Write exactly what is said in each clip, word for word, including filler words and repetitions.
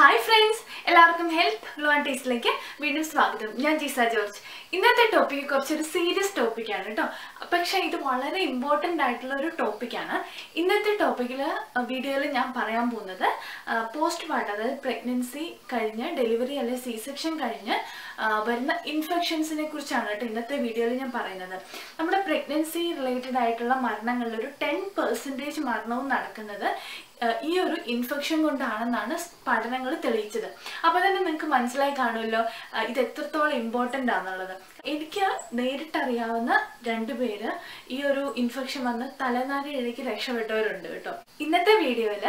Hi friends, എല്ലാവർക്കും health glow and ടേസ്റ്റിലേക്ക് വീണ്ടും സ്വാഗതം. ഞാൻ ജിസ ജോർജ്. ഇന്നത്തെ ടോപ്പിക്ക് കുറച്ചൊരു സീരിയസ് ടോപ്പിക്കാണ് കേട്ടോ, പക്ഷേ ഇത് വളരെ ഇമ്പോർട്ടൻ്റ് ആയിട്ടുള്ള ഒരു ടോപ്പിക്കാണ്. ഇന്നത്തെ ടോപ്പിക്കിൽ വീഡിയോയിൽ ഞാൻ പറയാൻ പോകുന്നത് പോസ്റ്റ് പാർട്ടം, അതായത് പ്രഗ്നൻസി കഴിഞ്ഞ് ഡെലിവറി അല്ലെങ്കിൽ സി സെക്ഷൻ കഴിഞ്ഞ് വരുന്ന ഇൻഫെക്ഷൻസിനെ കുറിച്ചാണ് കേട്ടോ ഇന്നത്തെ വീഡിയോയിൽ ഞാൻ പറയുന്നത്. നമ്മുടെ പ്രഗ്നൻസി റിലേറ്റഡ് ആയിട്ടുള്ള മരണങ്ങളിൽ ഒരു ടെൻ പെർസെൻറ്റേജ് മരണവും നടക്കുന്നത് ഈ ഒരു ഇൻഫെക്ഷൻ കൊണ്ടാണെന്നാണ് പഠനങ്ങൾ തെളിയിച്ചത്. അപ്പോൾ തന്നെ നിങ്ങൾക്ക് മനസ്സിലായി കാണുമല്ലോ ഇത് എത്രത്തോളം ഇമ്പോർട്ടൻ്റ് ആണെന്നുള്ളത്. എനിക്ക് നേരിട്ടറിയാവുന്ന രണ്ടുപേര് ഈ ഒരു ഇൻഫെക്ഷൻ വന്ന് തലനാരിഴയ്ക്ക് രക്ഷപ്പെട്ടവരുണ്ട് കേട്ടോ. ഇന്നത്തെ വീഡിയോയിൽ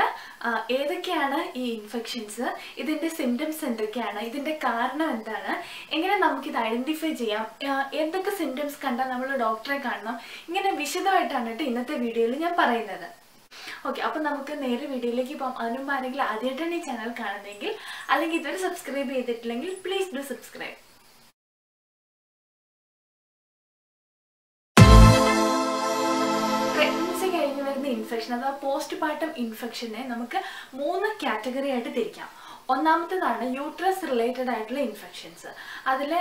ഏതൊക്കെയാണ് ഈ ഇൻഫെക്ഷൻസ്, ഇതിൻ്റെ സിംറ്റംസ് എന്തൊക്കെയാണ്, ഇതിൻ്റെ കാരണം എന്താണ്, എങ്ങനെ നമുക്കിത് ഐഡൻറ്റിഫൈ ചെയ്യാം, എന്തൊക്കെ സിംറ്റംസ് കണ്ടാൽ നമ്മൾ ഡോക്ടറെ കാണണം, ഇങ്ങനെ വിശദമായിട്ടാണ് കേട്ടോ ഇന്നത്തെ വീഡിയോയിൽ ഞാൻ പറയുന്നത്. ഓക്കെ, അപ്പം നമുക്ക് നേരെ വീഡിയോയിലേക്ക് പോകാം. അതിനുമ്പ് ആരെങ്കിലും ആദ്യമായിട്ടാണ് ഈ ചാനൽ കാണുന്നതെങ്കിൽ അല്ലെങ്കിൽ ഇതുവരെ സബ്സ്ക്രൈബ് ചെയ്തിട്ടില്ലെങ്കിൽ പ്ലീസ് ഡു സബ്സ്ക്രൈബ്. പ്രഗ്നൻസി കഴിഞ്ഞ് വരുന്ന ഇൻഫെക്ഷൻ അഥവാ പോസ്റ്റ് പാർട്ടം ഇൻഫെക്ഷനെ നമുക്ക് മൂന്ന് കാറ്റഗറി ആയിട്ട് തിരിക്കാം. ഒന്നാമത്തേതാണ് യൂട്രസ് റിലേറ്റഡ് ആയിട്ടുള്ള ഇൻഫെക്ഷൻസ്, അതിൽ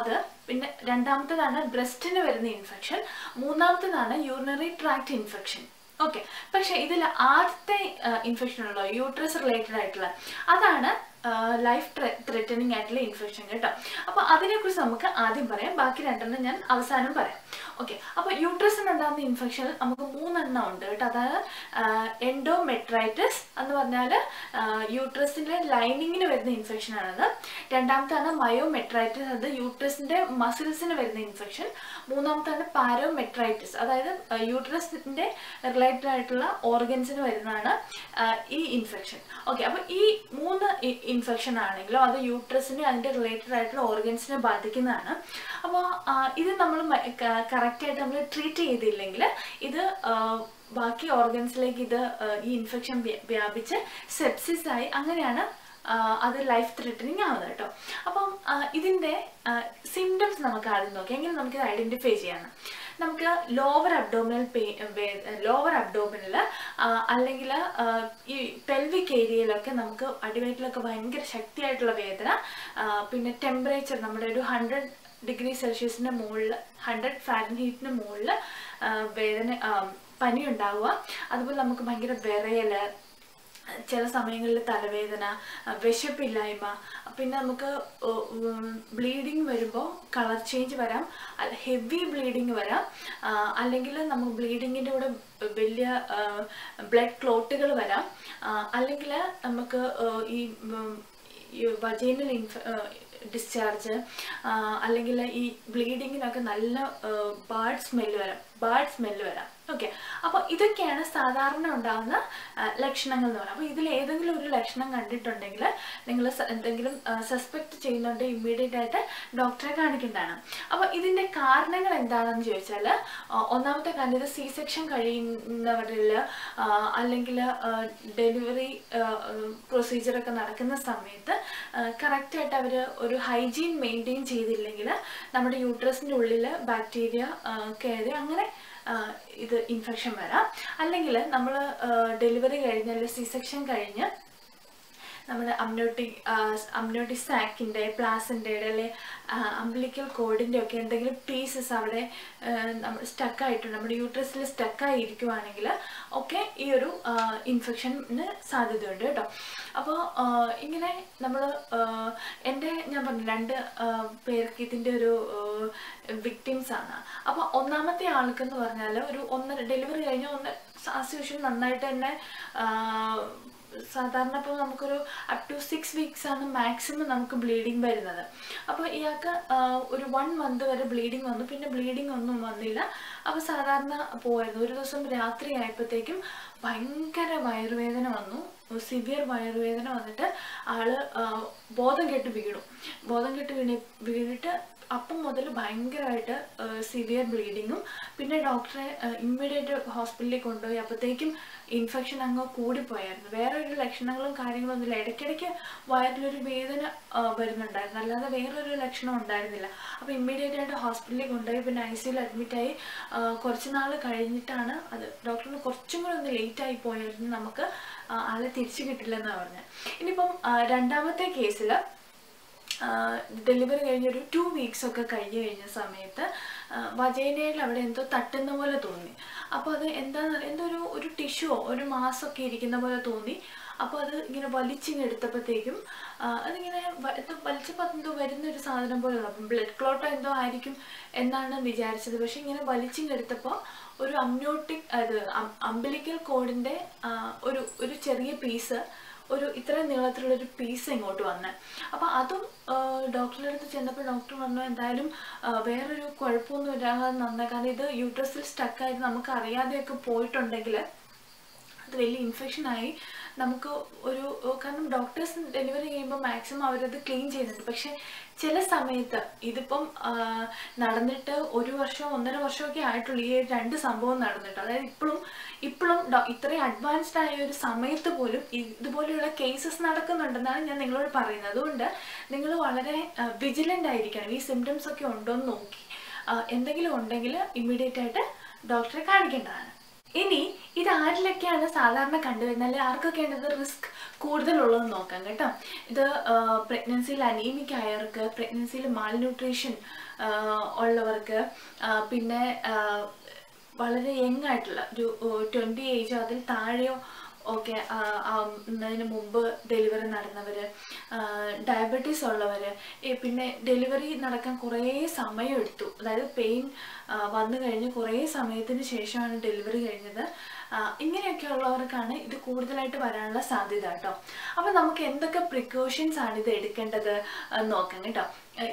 അത് പിന്നെ രണ്ടാമത്തേതാണ് ബ്രസ്റ്റിന് വരുന്ന ഇൻഫെക്ഷൻ, മൂന്നാമത്തേതാണ് യൂറിനറി ട്രാക്ട് ഇൻഫെക്ഷൻ. ഓക്കെ, പക്ഷേ ഇതിൽ ആദ്യത്തെ ഇൻഫെക്ഷൻ ഉള്ളോ യൂട്രസ് റിലേറ്റഡ് ആയിട്ടുള്ള അതാണ് ലൈഫ് ത്രെറ്റനിങ് ആയിട്ടുള്ള ഇൻഫെക്ഷൻ കേട്ടോ. അപ്പോൾ അതിനെക്കുറിച്ച് നമുക്ക് ആദ്യം പറയാം, ബാക്കി രണ്ടെണ്ണം ഞാൻ അവസാനം പറയാം. ഓക്കെ, അപ്പോൾ യൂട്രസിനുണ്ടാകുന്ന ഇൻഫെക്ഷനിൽ നമുക്ക് മൂന്നെണ്ണം ഉണ്ട് കേട്ടോ. അതായത് എൻഡോമെട്രൈറ്റിസ് എന്ന് പറഞ്ഞാൽ യൂട്രസിൻ്റെ ലൈനിങ്ങിന് വരുന്ന ഇൻഫെക്ഷനാണത്. രണ്ടാമത്താണ് മയോമെട്രൈറ്റിസ്, അത് യൂട്രസിൻ്റെ മസിൽസിന് വരുന്ന ഇൻഫെക്ഷൻ. മൂന്നാമത്താണ് പാരോമെട്രൈറ്റിസ്, അതായത് യൂട്രസിൻ്റെ റിലേറ്റഡ് ആയിട്ടുള്ള ഓർഗൻസിന് വരുന്നതാണ് ഈ ഇൻഫെക്ഷൻ. ഓക്കെ, അപ്പോൾ ഈ മൂന്ന് ഇൻഫെക്ഷൻ ആണെങ്കിലോ അത് യൂട്രസിനെ അതിൻ്റെ റിലേറ്റഡ് ആയിട്ടുള്ള ഓർഗൻസിനെ ബാധിക്കുന്നതാണ്. അപ്പോൾ ഇത് നമ്മൾ കറക്റ്റായിട്ട് നമ്മൾ ട്രീറ്റ് ചെയ്തില്ലെങ്കിൽ ഇത് ബാക്കി ഓർഗൻസിലേക്ക് ഇത് ഈ ഇൻഫെക്ഷൻ വ്യാപിച്ച് സെപ്സിസ് ആയി, അങ്ങനെയാണ് അത് ലൈഫ് ത്രെറ്റനിങ് ആവുന്നത് കേട്ടോ. അപ്പം ഇതിൻ്റെ സിംറ്റംസ് നമുക്ക് ആദ്യം നോക്കാം, എങ്ങനെ നമുക്കിത് ഐഡൻറ്റിഫൈ ചെയ്യാനാണ്. നമുക്ക് lower abdominal pain, lower abdominal അല്ലെങ്കിൽ ഈ പെൽവിക് ഏരിയയിലൊക്കെ നമുക്ക് അടിവയറ്റിലൊക്കെ ഭയങ്കര ശക്തിയായിട്ടുള്ള വേദന, പിന്നെ ടെമ്പറേച്ചർ നമ്മുടെ ഒരു ഹൺഡ്രഡ് ഡിഗ്രി സെൽഷ്യസിൻ്റെ മുകളിൽ, ഹൺഡ്രഡ് ഫാരൻഹീറ്റിന് മുകളിൽ വേദന, പനി ഉണ്ടാവുക. അതുപോലെ നമുക്ക് ഭയങ്കര വിറയൽ, ചില സമയങ്ങളിൽ തലവേദന, വിശപ്പില്ലായ്മ, പിന്നെ നമുക്ക് ബ്ലീഡിങ് വരുമ്പോൾ കളർ ചേഞ്ച് വരാം, ഹെവി ബ്ലീഡിങ് വരാം, അല്ലെങ്കിൽ നമുക്ക് ബ്ലീഡിങ്ങിൻ്റെ കൂടെ വലിയ ബ്ലഡ് ക്ലോട്ടുകൾ വരാം, അല്ലെങ്കിൽ നമുക്ക് ഈ വജൈനൽ ഇൻഫ ഡിസ്ചാർജ്, അല്ലെങ്കിൽ ഈ ബ്ലീഡിങ്ങിനൊക്കെ നല്ല ബാഡ് സ്മെല്ല് വരാം ബാഡ് സ്മെല്ല് വരാം ഓക്കെ, അപ്പോൾ ഇതൊക്കെയാണ് സാധാരണ ഉണ്ടാകുന്ന ലക്ഷണങ്ങൾ എന്ന് പറയുന്നത്. അപ്പോൾ ഇതിൽ ഏതെങ്കിലും ഒരു ലക്ഷണം കണ്ടിട്ടുണ്ടെങ്കിൽ നിങ്ങൾ എന്തെങ്കിലും സസ്പെക്ട് ചെയ്യുന്നുണ്ടെങ്കിൽ ഇമ്മീഡിയറ്റ് ആയിട്ട് ഡോക്ടറെ കാണിക്കേണ്ടതാണ്. അപ്പോൾ ഇതിൻ്റെ കാരണങ്ങൾ എന്താണെന്ന് ചോദിച്ചാൽ, ഒന്നാമത്തെ കാര്യം ഇത് സി സെക്ഷൻ കഴിയുന്നവരിൽ അല്ലെങ്കിൽ ഡെലിവറി പ്രൊസീജിയറൊക്കെ നടക്കുന്ന സമയത്ത് കറക്റ്റായിട്ട് അവർ ഒരു ഹൈജീൻ മെയിൻറ്റെയിൻ ചെയ്തില്ലെങ്കിൽ നമ്മുടെ യൂട്രസിൻ്റെ ഉള്ളിൽ ബാക്ടീരിയ കയറി അങ്ങനെ ഇത് ഇൻഫെക്ഷൻ വരാം. അല്ലെങ്കിൽ നമ്മൾ ഡെലിവറി കഴിഞ്ഞ് അല്ലെങ്കിൽ സി സെക്ഷൻ കഴിഞ്ഞ് നമ്മുടെ അമ്നോട്ടിക് അമ്നോട്ടിക് സാക്കിൻ്റെ, പ്ലാസൻ്റെയുടെ അല്ലെ അംബ്ലിക്കൽ കോഡിൻ്റെ ഒക്കെ എന്തെങ്കിലും പീസസ് അവിടെ നമ്മൾ സ്റ്റക്കായിട്ടുണ്ട്, നമ്മുടെ യൂട്രസിൽ സ്റ്റക്കായി ഇരിക്കുവാണെങ്കിൽ ഒക്കെ ഈ ഒരു ഇൻഫെക്ഷന് സാധ്യതയുണ്ട് കേട്ടോ. അപ്പോൾ ഇങ്ങനെ നമ്മൾ എൻ്റെ ഞാൻ പറഞ്ഞു രണ്ട് പേർക്ക് ഇതിൻ്റെ ഒരു വിക്ടിംസാണ്. അപ്പോൾ ഒന്നാമത്തെ ആൾക്കെന്ന് പറഞ്ഞാൽ ഒരു ഒന്നര ഡെലിവറി കഴിഞ്ഞ ഒന്ന് ആസ് യൂഷ്വൽ നന്നായിട്ട് തന്നെ, സാധാരണ ഇപ്പോൾ നമുക്കൊരു അപ് ടു സിക്സ് വീക്സ് ആണ് മാക്സിമം നമുക്ക് ബ്ലീഡിങ് വരുന്നത്. അപ്പോൾ ഇയാൾക്ക് ഒരു വൺ മന്ത് വരെ ബ്ലീഡിങ് വന്നു, പിന്നെ ബ്ലീഡിങ് ഒന്നും വന്നില്ല. അപ്പോൾ സാധാരണ പോയിരുന്നു. ഒരു ദിവസം രാത്രി ആയപ്പോഴത്തേക്കും ഭയങ്കര വയറുവേദന വന്നു, സിവിയർ വയറുവേദന വന്നിട്ട് ആള് ബോധം കെട്ട് വീണു. ബോധം കെട്ട് വീണി വീണിട്ട് അപ്പം മുതൽ ഭയങ്കരമായിട്ട് സിവിയർ ബ്ലീഡിങ്ങും, പിന്നെ ഡോക്ടറെ ഇമ്മീഡിയറ്റ് ഹോസ്പിറ്റലിൽ കൊണ്ടുപോയി. അപ്പോഴത്തേക്കും ഇൻഫെക്ഷൻ അങ്ങ് കൂടിപ്പോയായിരുന്നു. വേറൊരു ലക്ഷണങ്ങളും കാര്യങ്ങളൊന്നുമില്ല, ഇടയ്ക്കിടയ്ക്ക് വയറിലൊരു വേദന വരുന്നുണ്ടായിരുന്നു, അല്ലാതെ വേറൊരു ലക്ഷണം ഉണ്ടായിരുന്നില്ല. അപ്പോൾ ഇമ്മീഡിയറ്റ് ആയിട്ട് ഹോസ്പിറ്റലിൽ കൊണ്ടുപോയി, പിന്നെ ഐ സിയിൽ അഡ്മിറ്റായി. കുറച്ച് നാൾ കഴിഞ്ഞിട്ടാണ് അത്, ഡോക്ടറിന് കുറച്ചും കൂടെ ഒന്ന് ലേറ്റായി പോയായിരുന്നു നമുക്ക് ആളെ തിരിച്ചു കിട്ടില്ലെന്നാ പറഞ്ഞേ. ഇനിപ്പം രണ്ടാമത്തെ കേസിൽ ഡെലിവറി കഴിഞ്ഞ ഒരു ടു വീക്സ് ഒക്കെ കഴിഞ്ഞു കഴിഞ്ഞ സമയത്ത് വജൈനയിൽ അവിടെ എന്തോ തട്ടുന്ന പോലെ തോന്നി. അപ്പോൾ അത് എന്താ എന്തോ ഒരു ഒരു ടിഷ്യുവോ ഒരു മാസൊക്കെ ഇരിക്കുന്ന പോലെ തോന്നി. അപ്പോൾ അത് ഇങ്ങനെ വലിച്ചിങ്ങെടുത്തപ്പോഴത്തേക്കും അതിങ്ങനെ എന്തോ വലിച്ചപ്പോൾ എന്തോ വരുന്നൊരു സാധനം പോലെ ഉള്ളു. അപ്പം ബ്ലഡ് ക്ലോട്ടോ എന്തോ ആയിരിക്കും എന്നാണ് വിചാരിച്ചത്. പക്ഷെ ഇങ്ങനെ വലിച്ചിങ്ങെടുത്തപ്പോൾ ഒരു അമ്നോട്ടിക് അത് അംബിലിക്കൽ കോഡിൻ്റെ ഒരു ഒരു ചെറിയ പീസ് ഒരു ഇത്ര നീളത്തിലുള്ളൊരു പീസ് ഇങ്ങോട്ട് വന്ന്. അപ്പോൾ അതും ഡോക്ടറുടെ അടുത്ത് ചെന്നപ്പോൾ ഡോക്ടർ പറഞ്ഞു എന്തായാലും വേറൊരു കുഴപ്പമൊന്നും ഇല്ലാതെ നന്നായി, കാരണം ഇത് യൂട്രസിൽ സ്റ്റക്കായിട്ട് നമുക്ക് അറിയാതെയൊക്കെ പോയിട്ടുണ്ടെങ്കിൽ അത് വലിയ ഇൻഫെക്ഷനായി നമുക്ക് ഒരു, കാരണം ഡോക്ടേഴ്സ് ഡെലിവറി ചെയ്യുമ്പോൾ മാക്സിമം അവരത് ക്ലീൻ ചെയ്യുന്നുണ്ട്. പക്ഷെ ചില സമയത്ത് ഇതിപ്പം നടന്നിട്ട് ഒരു വർഷം ഒന്നര വർഷമൊക്കെ ആയിട്ടുള്ള ഈ രണ്ട് സംഭവം നടന്നിട്ട്, അതായത് ഇപ്പോഴും ഇപ്പോഴും ഇത്രയും അഡ്വാൻസ്ഡ് ആയ ഒരു സമയത്ത് പോലും ഇതുപോലെയുള്ള കേസസ് നടക്കുന്നുണ്ടെന്നാണ് ഞാൻ നിങ്ങളോട് പറയുന്നത്. അതുകൊണ്ട് നിങ്ങൾ വളരെ വിജിലൻ്റ് ആയിരിക്കണം. ഈ സിംറ്റംസ് ഒക്കെ ഉണ്ടോയെന്ന് നോക്കി എന്തെങ്കിലും ഉണ്ടെങ്കിൽ ഇമ്മീഡിയറ്റ് ആയിട്ട് ഡോക്ടറെ കാണിക്കേണ്ടതാണ്. ഇനി ഇത് ആരിലൊക്കെയാണ് സാധാരണ കണ്ടുവരുന്നത്, അല്ലെങ്കിൽ ആർക്കൊക്കെയാണ് ഇത് റിസ്ക് കൂടുതലുള്ളതെന്ന് നോക്കാം കേട്ടോ. ഇത് പ്രഗ്നൻസിയിൽ അനീമിക് ആയവർക്ക്, പ്രഗ്നൻസിയിൽ മാൽന്യൂട്രീഷൻ ഉള്ളവർക്ക്, പിന്നെ വളരെ യങ് ആയിട്ടുള്ള ഒരു ട്വൻറ്റി ഏജോ അതിൽ താഴെയോ ഓക്കെ അതിന് മുമ്പ് ഡെലിവറി നടന്നവർ, ഡയബറ്റീസ് ഉള്ളവർ, പിന്നെ ഡെലിവറി നടക്കാൻ കുറേ സമയം എടുത്തു, അതായത് പെയിൻ വന്നു കഴിഞ്ഞ് കുറേ സമയത്തിന് ശേഷമാണ് ഡെലിവറി കഴിഞ്ഞത്, ഇങ്ങനെയൊക്കെ ഉള്ളവർക്കാണ് ഇത് കൂടുതലായിട്ട് വരാനുള്ള സാധ്യത കേട്ടോ. അപ്പോൾ നമുക്ക് എന്തൊക്കെ പ്രിക്കോഷൻസ് ആണ് ഇത് എടുക്കേണ്ടത് നോക്കാം കേട്ടോ.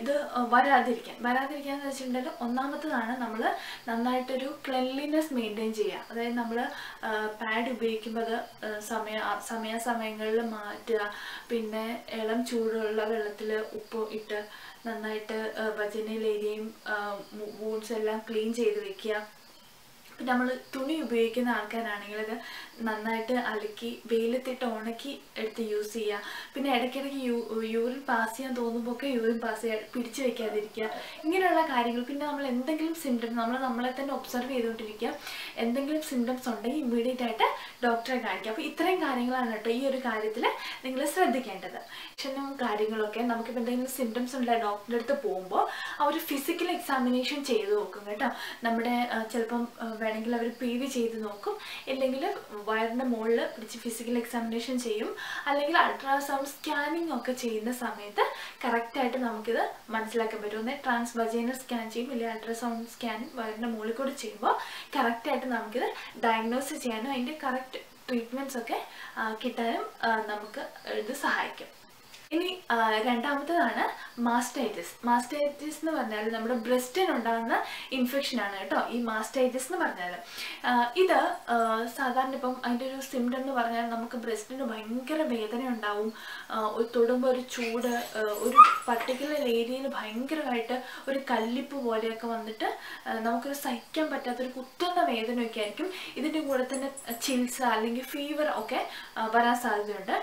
ഇത് വരാതിരിക്കാൻ വരാതിരിക്കാൻ എന്ന് വെച്ചിട്ടുണ്ടെങ്കിൽ ഒന്നാമത്തതാണ് നമ്മൾ നന്നായിട്ടൊരു ക്ലെൻലിനെസ് മെയിൻറ്റെയിൻ ചെയ്യുക. അതായത് നമ്മൾ പാഡ് ഉപയോഗിക്കുമ്പോൾ അത് സമയ സമയാസമയങ്ങളിൽ മാറ്റുക. പിന്നെ ഇളം ചൂടുള്ള വെള്ളത്തിൽ ഉപ്പ് ഇട്ട് നന്നായിട്ട് വജനൽ ഏരിയയും വൂൺസ് എല്ലാം ക്ലീൻ ചെയ്ത് വെക്കുക. പിന്നെ നമ്മൾ തുണി ഉപയോഗിക്കുന്ന ആൾക്കാരാണെങ്കിൽ അത് നന്നായിട്ട് അലക്കി വെയിലത്തിട്ട് ഉണക്കി എടുത്ത് യൂസ് ചെയ്യുക. പിന്നെ ഇടയ്ക്കിടയ്ക്ക് യൂ യൂറിൻ പാസ് ചെയ്യാൻ തോന്നുമ്പോൾ ഒക്കെ യൂറിൻ പാസ് ചെയ്യാൻ പിടിച്ചു വയ്ക്കാതിരിക്കുക. ഇങ്ങനെയുള്ള കാര്യങ്ങൾ. പിന്നെ നമ്മൾ എന്തെങ്കിലും സിംറ്റംസ് നമ്മൾ നമ്മളെ തന്നെ ഒബ്സർവ് ചെയ്തുകൊണ്ടിരിക്കുക. എന്തെങ്കിലും സിംറ്റംസ് ഉണ്ടെങ്കിൽ ഇമ്മീഡിയറ്റ് ആയിട്ട് ഡോക്ടറെ കാണിക്കുക. അപ്പോൾ ഇത്രയും കാര്യങ്ങളാണ് കേട്ടോ ഈ ഒരു കാര്യത്തിൽ നിങ്ങൾ ശ്രദ്ധിക്കേണ്ടത്. പക്ഷേ കാര്യങ്ങളൊക്കെ നമുക്കിപ്പോൾ എന്തെങ്കിലും സിംറ്റംസ് ഉണ്ടെങ്കിൽ ഡോക്ടറിൻ്റെ അടുത്ത് പോകുമ്പോൾ അവർ ഫിസിക്കൽ എക്സാമിനേഷൻ ചെയ്ത് നോക്കും കേട്ടോ. നമ്മുടെ ചിലപ്പം വേണമെങ്കിൽ അവർ പി വി ചെയ്ത് നോക്കും, ഇല്ലെങ്കിൽ വയറിൻ്റെ മുകളിൽ പിടിച്ച് ഫിസിക്കൽ എക്സാമിനേഷൻ ചെയ്യും, അല്ലെങ്കിൽ അൾട്രാസൗണ്ട് സ്കാനിങ് ഒക്കെ ചെയ്യുന്ന സമയത്ത് കറക്റ്റായിട്ട് നമുക്കിത് മനസ്സിലാക്കാൻ പറ്റും. ഒന്ന് ട്രാൻസ് വജൈനൽ സ്കാൻ ചെയ്യും, ഇല്ലെങ്കിൽ അൾട്രാസൗണ്ട് സ്കാനിങ് വയറിൻ്റെ മുകളിൽ കൂടി ചെയ്യുമ്പോൾ കറക്റ്റായിട്ട് നമുക്കിത് ഡയഗ്നോസ് ചെയ്യാനും അതിൻ്റെ കറക്റ്റ് ട്രീറ്റ്മെൻറ്റ്സ് ഒക്കെ കിട്ടാനും നമുക്ക് ഇത് സഹായിക്കും. ഇനി രണ്ടാമത്തേതാണ് മാസ്റ്റൈറ്റിസ്. മാസ്റ്റൈറ്റിസ് എന്ന് പറഞ്ഞാൽ നമ്മുടെ ബ്രസ്റ്റിനുണ്ടാകുന്ന ഇൻഫെക്ഷനാണ് കേട്ടോ ഈ മാസ്റ്റൈറ്റിസ് എന്ന് പറഞ്ഞാൽ. ഇത് സാധാരണ ഇപ്പം അതിൻ്റെ ഒരു സിംറ്റം എന്ന് പറഞ്ഞാൽ നമുക്ക് ബ്രസ്റ്റിന് ഭയങ്കര വേദന ഉണ്ടാവും, തൊടുമ്പോൾ ഒരു ചൂട്, ഒരു പർട്ടിക്കുലർ ഏരിയയിൽ ഭയങ്കരമായിട്ട് ഒരു കല്ലിപ്പ് പോലെയൊക്കെ വന്നിട്ട് നമുക്കൊരു സഹിക്കാൻ പറ്റാത്തൊരു കുത്തുന്ന വേദനയൊക്കെ ആയിരിക്കും. ഇതിൻ്റെ കൂടെ തന്നെ ചികിത്സ അല്ലെങ്കിൽ ഫീവർ ഒക്കെ വരാൻ സാധ്യതയുണ്ട്.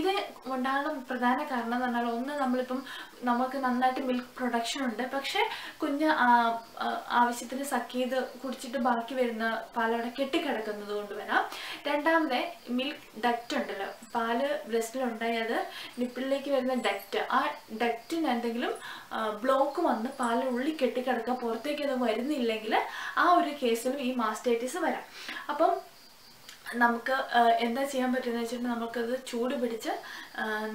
ഇത് ഉണ്ടാകുന്ന പ്രധാന കാരണം എന്ന് പറഞ്ഞാൽ ഒന്ന് നമ്മളിപ്പം നമുക്ക് നന്നായിട്ട് മിൽക്ക് പ്രൊഡക്ഷൻ ഉണ്ട്, പക്ഷെ കുഞ്ഞ് ആവശ്യത്തിന് സക്ക് ചെയ്ത് കുടിച്ചിട്ട് ബാക്കി വരുന്ന പാലവിടെ കെട്ടിക്കിടക്കുന്നത് കൊണ്ട് വരാം. രണ്ടാമത് മിൽക്ക് ഡക്റ്റ് ഉണ്ടല്ലോ, പാല് ബ്രസ്റ്റിലുണ്ടായി അത് നിപ്പിളിലേക്ക് വരുന്ന ഡക്റ്റ്, ആ ഡക്റ്റിന് എന്തെങ്കിലും ബ്ലോക്ക് വന്ന് പാല് ഉള്ളിൽ കെട്ടിക്കിടക്കുക, പുറത്തേക്ക് അത് വരുന്നില്ലെങ്കിൽ ആ ഒരു കേസിലും ഈ മാസ്റ്റൈറ്റിസ് വരാം. അപ്പം നമുക്ക് എന്താ ചെയ്യാൻ പറ്റുമെന്ന് വെച്ചിട്ടുണ്ടെങ്കിൽ നമുക്കത് ചൂട് പിടിച്ച്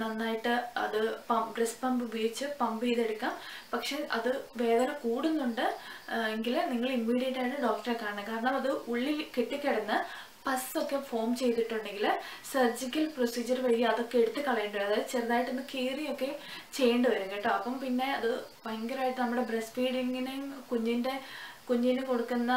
നന്നായിട്ട് അത് പമ്പ് ബ്രസ്റ്റ് പമ്പ് ഉപയോഗിച്ച് പമ്പ് ചെയ്തെടുക്കാം. പക്ഷെ അത് വേദന കൂടുന്നുണ്ട് എങ്കിൽ നിങ്ങൾ ഇമ്മീഡിയറ്റ് ആയിട്ട് ഡോക്ടറെ കാണണം. കാരണം അത് ഉള്ളിൽ കെട്ടിക്കിടന്ന് പസ്സൊക്കെ ഫോം ചെയ്തിട്ടുണ്ടെങ്കിൽ സർജിക്കൽ പ്രൊസീജിയർ വഴി അതൊക്കെ എടുത്ത് കളയേണ്ടി വരും. അതായത് ചെറുതായിട്ടൊന്ന് കീറിയൊക്കെ ചെയ്യേണ്ടി വരും കേട്ടോ. അപ്പം പിന്നെ അത് ഭയങ്കരമായിട്ട് നമ്മുടെ ബ്രസ്റ്റ് ഫീഡിങ്ങിനെയും കുഞ്ഞിൻ്റെ കുഞ്ഞിന് കൊടുക്കുന്ന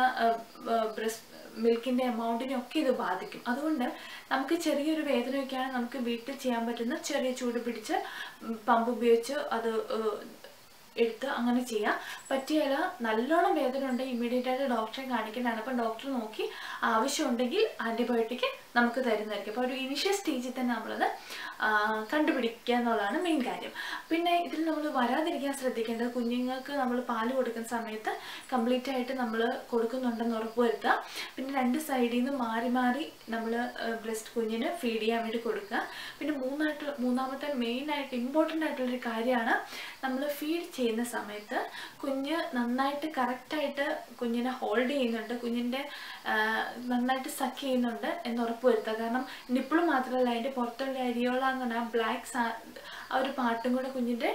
ബ്രസ്റ്റ് മിൽക്കിൻ്റെ എമൗണ്ടിനെയൊക്കെ ഇത് ബാധിക്കും. അതുകൊണ്ട് നമുക്ക് ചെറിയൊരു വേദനയൊക്കെയാണ് നമുക്ക് വീട്ടിൽ ചെയ്യാൻ പറ്റുന്ന ചെറിയ ചൂട് പിടിച്ച് പമ്പ് ഉപയോഗിച്ച് അത് എടുത്ത് അങ്ങനെ ചെയ്യാം. പറ്റിയാൽ നല്ലോണം വേദന ഉണ്ടെങ്കിൽ ഇമ്മീഡിയറ്റ് ആയിട്ട് ഡോക്ടറെ കാണിക്കേണ്ടതാണ്. അപ്പം ഡോക്ടർ നോക്കി ആവശ്യമുണ്ടെങ്കിൽ ആൻറ്റിബയോട്ടിക് നമുക്ക് തരുന്നതായിരിക്കും. അപ്പോൾ ഒരു ഇനിഷ്യൽ സ്റ്റേജിൽ തന്നെ നമ്മളത് കണ്ടുപിടിക്കുക എന്നുള്ളതാണ് മെയിൻ കാര്യം. പിന്നെ ഇതിൽ നമ്മൾ വരാതിരിക്കാൻ ശ്രദ്ധിക്കേണ്ടത് കുഞ്ഞുങ്ങൾക്ക് നമ്മൾ പാല് കൊടുക്കുന്ന സമയത്ത് കംപ്ലീറ്റ് ആയിട്ട് നമ്മൾ കൊടുക്കുന്നുണ്ടെന്ന് ഉറപ്പുവരുത്തുക. പിന്നെ രണ്ട് സൈഡിൽ നിന്ന് മാറി മാറി നമ്മൾ ബ്രസ്റ്റ് കുഞ്ഞിന് ഫീഡ് ചെയ്യാൻ വേണ്ടി കൊടുക്കുക. പിന്നെ മൂന്നായിട്ട് മൂന്നാമത്തെ മെയിനായിട്ട് ഇമ്പോർട്ടൻ്റ് ആയിട്ടുള്ളൊരു കാര്യമാണ് നമ്മൾ ഫീഡ് ചെയ്യുന്ന സമയത്ത് കുഞ്ഞ് നന്നായിട്ട് കറക്റ്റായിട്ട് കുഞ്ഞിനെ ഹോൾഡ് ചെയ്യുന്നുണ്ട്, കുഞ്ഞിൻ്റെ നന്നായിട്ട് സക്ക് ചെയ്യുന്നുണ്ട് എന്ന് ഉറപ്പ് വരുത്തുക. കാരണം നിപ്പിൾ മാത്രമല്ല അതിൻ്റെ പുറത്തുള്ള അരിയോള എന്ന് പറഞ്ഞാൽ ബ്ലാക്ക് സാ ആ ഒരു പാട്ടും കൂടെ കുഞ്ഞിൻ്റെ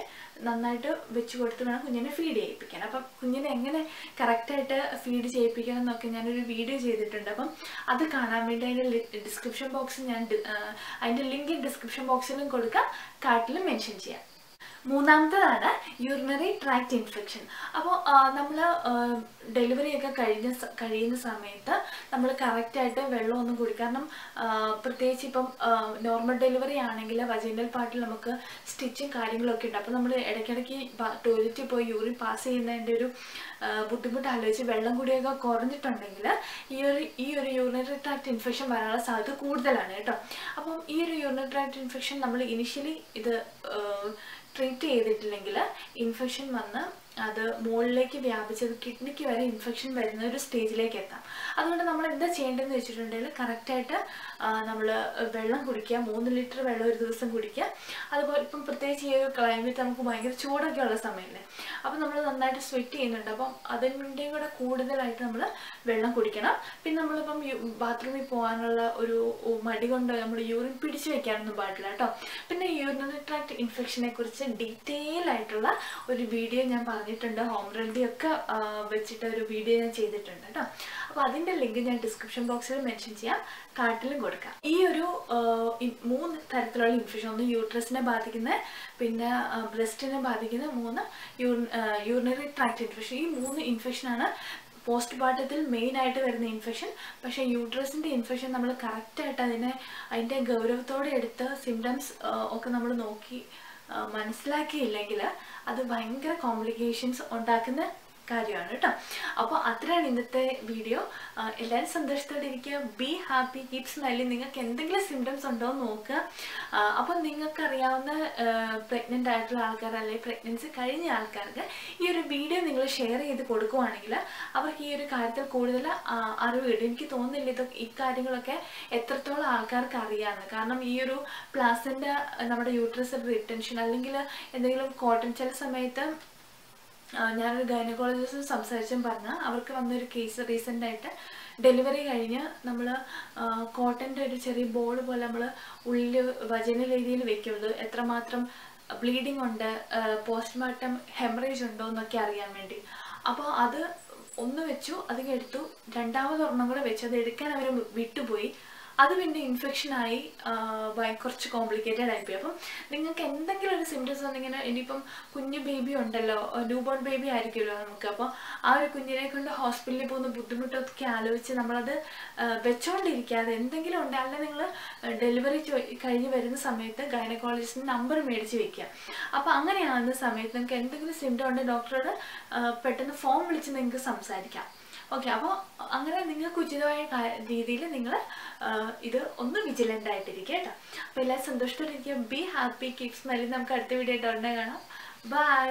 നന്നായിട്ട് വെച്ച് കൊടുത്ത് വേണം കുഞ്ഞിനെ ഫീഡ് ചെയ്യിപ്പിക്കാൻ. അപ്പം കുഞ്ഞിനെ എങ്ങനെ കറക്റ്റായിട്ട് ഫീഡ് ചെയ്യിപ്പിക്കണം എന്നൊക്കെ ഞാനൊരു വീഡിയോ ചെയ്തിട്ടുണ്ട്. അപ്പം അത് കാണാൻ വേണ്ടി അതിൻ്റെ ഡിസ്ക്രിപ്ഷൻ ബോക്സിൽ ഞാൻ അതിൻ്റെ ലിങ്ക് ഡിസ്ക്രിപ്ഷൻ ബോക്സിലും കൊടുക്കാം, കാർട്ടിലും മെൻഷൻ ചെയ്യാം. മൂന്നാമത്തേതാണ് യൂറിനറി ട്രാക്ട് ഇൻഫെക്ഷൻ. അപ്പോൾ നമ്മൾ ഡെലിവറിയൊക്കെ കഴിഞ്ഞ കഴിയുന്ന സമയത്ത് നമ്മൾ കറക്റ്റായിട്ട് വെള്ളമൊന്നും കുടിക്കുക. കാരണം പ്രത്യേകിച്ച് ഇപ്പം നോർമൽ ഡെലിവറി ആണെങ്കിൽ വജൈനൽ പാർട്ടിൽ നമുക്ക് സ്റ്റിച്ചും കാര്യങ്ങളൊക്കെ ഉണ്ട്. അപ്പോൾ നമ്മൾ ഇടയ്ക്കിടയ്ക്ക് ടോയ്ലറ്റിൽ പോയി യൂറിൻ പാസ് ചെയ്യുന്നതിൻ്റെ ഒരു ബുദ്ധിമുട്ട് ആലോചിച്ച് വെള്ളം കൂടിയൊക്കെ കുറഞ്ഞിട്ടുണ്ടെങ്കിൽ ഈ ഒരു ഈ ഒരു യൂറിനറി ട്രാക്ട് ഇൻഫെക്ഷൻ വരാനുള്ള സാധ്യത കൂടുതലാണ് കേട്ടോ. അപ്പം ഈ ഒരു യൂറിനറി ട്രാക്ട് ഇൻഫെക്ഷൻ നമ്മൾ ഇനിഷ്യലി ഇത് ട്രീറ്റ് ചെയ്തിട്ടില്ലെങ്കിൽ ഇൻഫെക്ഷൻ വന്ന് അത് മുകളിലേക്ക് വ്യാപിച്ചത് കിഡ്നിക്ക് വരെ ഇൻഫെക്ഷൻ വരുന്ന ഒരു സ്റ്റേജിലേക്ക് എത്താം. അതുകൊണ്ട് നമ്മൾ എന്താ ചെയ്യേണ്ടതെന്ന് വെച്ചിട്ടുണ്ടെങ്കിൽ കറക്റ്റായിട്ട് നമ്മൾ വെള്ളം കുടിക്കുക, മൂന്ന് ലിറ്റർ വെള്ളം ഒരു ദിവസം കുടിക്കുക. അതുപോലെ ഇപ്പം പ്രത്യേകിച്ച് ഈ ഒരു ക്ലൈമറ്റ് നമുക്ക് ഭയങ്കര ചൂടൊക്കെ ഉള്ള സമയമല്ലേ, അപ്പം നമ്മൾ നന്നായിട്ട് സ്വെറ്റ് ചെയ്യുന്നുണ്ട്. അപ്പം അതിൻ്റെ കൂടെ കൂടുതലായിട്ട് നമ്മൾ വെള്ളം കുടിക്കണം. പിന്നെ നമ്മളിപ്പം ബാത്റൂമിൽ പോകാനുള്ള ഒരു മടി കൊണ്ട് നമ്മൾ യൂറിൻ പിടിച്ചു വയ്ക്കാനൊന്നും പാടില്ല കേട്ടോ. പിന്നെ യൂറിനറി ട്രാക്ട് ഇൻഫെക്ഷനെ കുറിച്ച് ഡീറ്റെയിൽ ആയിട്ടുള്ള ഒരു വീഡിയോ ഞാൻ പറഞ്ഞു ിട്ടുണ്ട് ഹോം റെമഡി ഒക്കെ വെച്ചിട്ട് ഒരു വീഡിയോ ഞാൻ ചെയ്തിട്ടുണ്ട് കേട്ടോ. അപ്പോൾ അതിൻ്റെ ലിങ്ക് ഞാൻ ഡിസ്ക്രിപ്ഷൻ ബോക്സിൽ മെൻഷൻ ചെയ്യാം, കാർട്ടിലും കൊടുക്കാം. ഈ ഒരു മൂന്ന് തരത്തിലുള്ള ഇൻഫെക്ഷൻ, ഒന്ന് യൂട്രസിനെ ബാധിക്കുന്ന, പിന്നെ ബ്രസ്റ്റിനെ ബാധിക്കുന്ന, മൂന്ന് യൂറിനറി ട്രാക്ട് ഇൻഫെക്ഷൻ. ഈ മൂന്ന് ഇൻഫെക്ഷനാണ് പോസ്റ്റ് പാർട്ടത്തിൽ മെയിനായിട്ട് വരുന്ന ഇൻഫെക്ഷൻ. പക്ഷേ യൂട്രസിൻ്റെ ഇൻഫെക്ഷൻ നമ്മൾ കറക്റ്റായിട്ട് അതിനെ അതിൻ്റെ ഗൗരവത്തോടെ എടുത്ത് സിംറ്റംസ് ഒക്കെ നമ്മൾ നോക്കി മനസ്സിലാക്കിയില്ലെങ്കിൽ അത് ഭയങ്കര കോംപ്ലിക്കേഷൻസ് ഉണ്ടാക്കുന്ന കാര്യമാണ് കേട്ടോ. അപ്പോൾ അത്രയാണ് ഇന്നത്തെ വീഡിയോ. എല്ലാവരും സന്തോഷത്തോടെ ഇരിക്കുക, ബി ഹാപ്പി, കീപ് സ്മൈലിംഗ്. നിങ്ങൾക്ക് എന്തെങ്കിലും സിംറ്റംസ് ഉണ്ടോ എന്ന് നോക്കുക. അപ്പോൾ നിങ്ങൾക്കറിയാവുന്ന പ്രഗ്നൻ്റ് ആയിട്ടുള്ള ആൾക്കാർ അല്ലെങ്കിൽ പ്രഗ്നൻസി കഴിഞ്ഞ ആൾക്കാർക്ക് ഈ ഒരു വീഡിയോ നിങ്ങൾ ഷെയർ ചെയ്ത് കൊടുക്കുകയാണെങ്കിൽ അവർക്ക് ഈ ഒരു കാര്യത്തിൽ കൂടുതൽ അറിവ് കിട്ടും. എനിക്ക് തോന്നുന്നില്ല ഇതൊക്കെ ഇക്കാര്യങ്ങളൊക്കെ എത്രത്തോളം ആൾക്കാർക്ക് അറിയാമെന്ന്. കാരണം ഈ ഒരു പ്ലാസിൻ്റെ നമ്മുടെ യൂട്രസ് റിട്ടൻഷൻ അല്ലെങ്കിൽ എന്തെങ്കിലും കോട്ടൺ ചില സമയത്ത് ഞാനൊരു ഗൈനക്കോളജിസ്റ്റും സംസാരിച്ചും പറഞ്ഞാൽ അവർക്ക് വന്നൊരു കേസ് റീസെൻ്റായിട്ട് ഡെലിവറി കഴിഞ്ഞ് നമ്മൾ കോട്ടൻ്റെ ഒരു ചെറിയ ബോൾ പോലെ നമ്മൾ ഉള്ളിൽ വജൈനൽ ഏരിയയിൽ വെക്കുന്നത് എത്രമാത്രം ബ്ലീഡിങ് ഉണ്ട്, പോസ്റ്റ്മോർട്ടം ഹെമറേജ് ഉണ്ടോ എന്നൊക്കെ അറിയാൻ വേണ്ടി. അപ്പോൾ അത് ഒന്ന് വെച്ചു, അത് എടുത്തു, രണ്ടാമത് ഒരെണ്ണം കൂടെ വെച്ചു, അത് എടുക്കാൻ അവർ വിട്ടുപോയി. അത് പിന്നെ ഇൻഫെക്ഷനായി കുറച്ച് കോംപ്ലിക്കേറ്റഡ് ആയിപ്പോയി. അപ്പം നിങ്ങൾക്ക് എന്തെങ്കിലും ഒരു സിംറ്റംസ് ഉണ്ടെങ്കിൽ, ഇനിയിപ്പം കുഞ്ഞ് ബേബി ഉണ്ടല്ലോ, ന്യൂ ബോൺ ബേബി ആയിരിക്കുമല്ലോ നമുക്ക്, അപ്പോൾ ആ ഒരു കുഞ്ഞിനെ കൊണ്ട് ഹോസ്പിറ്റലിൽ പോകുന്ന ബുദ്ധിമുട്ടൊക്കെ ആലോചിച്ച് നമ്മളത് വെച്ചോണ്ടിരിക്കാതെ എന്തെങ്കിലും ഉണ്ട്, അല്ലെങ്കിൽ നിങ്ങൾ ഡെലിവറി കഴിഞ്ഞ് വരുന്ന സമയത്ത് ഗൈനക്കോളജിസ്റ്റിൻ്റെ നമ്പർ മേടിച്ച് വെക്കുക. അപ്പോൾ അങ്ങനെയാകുന്ന സമയത്ത് നിങ്ങൾക്ക് എന്തെങ്കിലും സിംറ്റം ഉണ്ടെങ്കിൽ ഡോക്ടറോട് പെട്ടെന്ന് ഫോൺ വിളിച്ച് നിങ്ങൾക്ക് സംസാരിക്കാം. ഓക്കെ, അപ്പോൾ അങ്ങനെ നിങ്ങൾക്ക് ഉചിതമായ രീതിയിൽ നിങ്ങൾ ഇത് ഒന്ന് വിജിലൻ്റ് ആയിട്ടിരിക്കുക കേട്ടോ. അപ്പോൾ എല്ലാവരും സന്തോഷത്തോടെ ഇരിക്കുക, ബി ഹാപ്പി, കീപ് സ്മൈലിംഗ്. നമുക്ക് അടുത്ത വീഡിയോ ആയിട്ട് ഉടനെ കാണാം. ബൈ.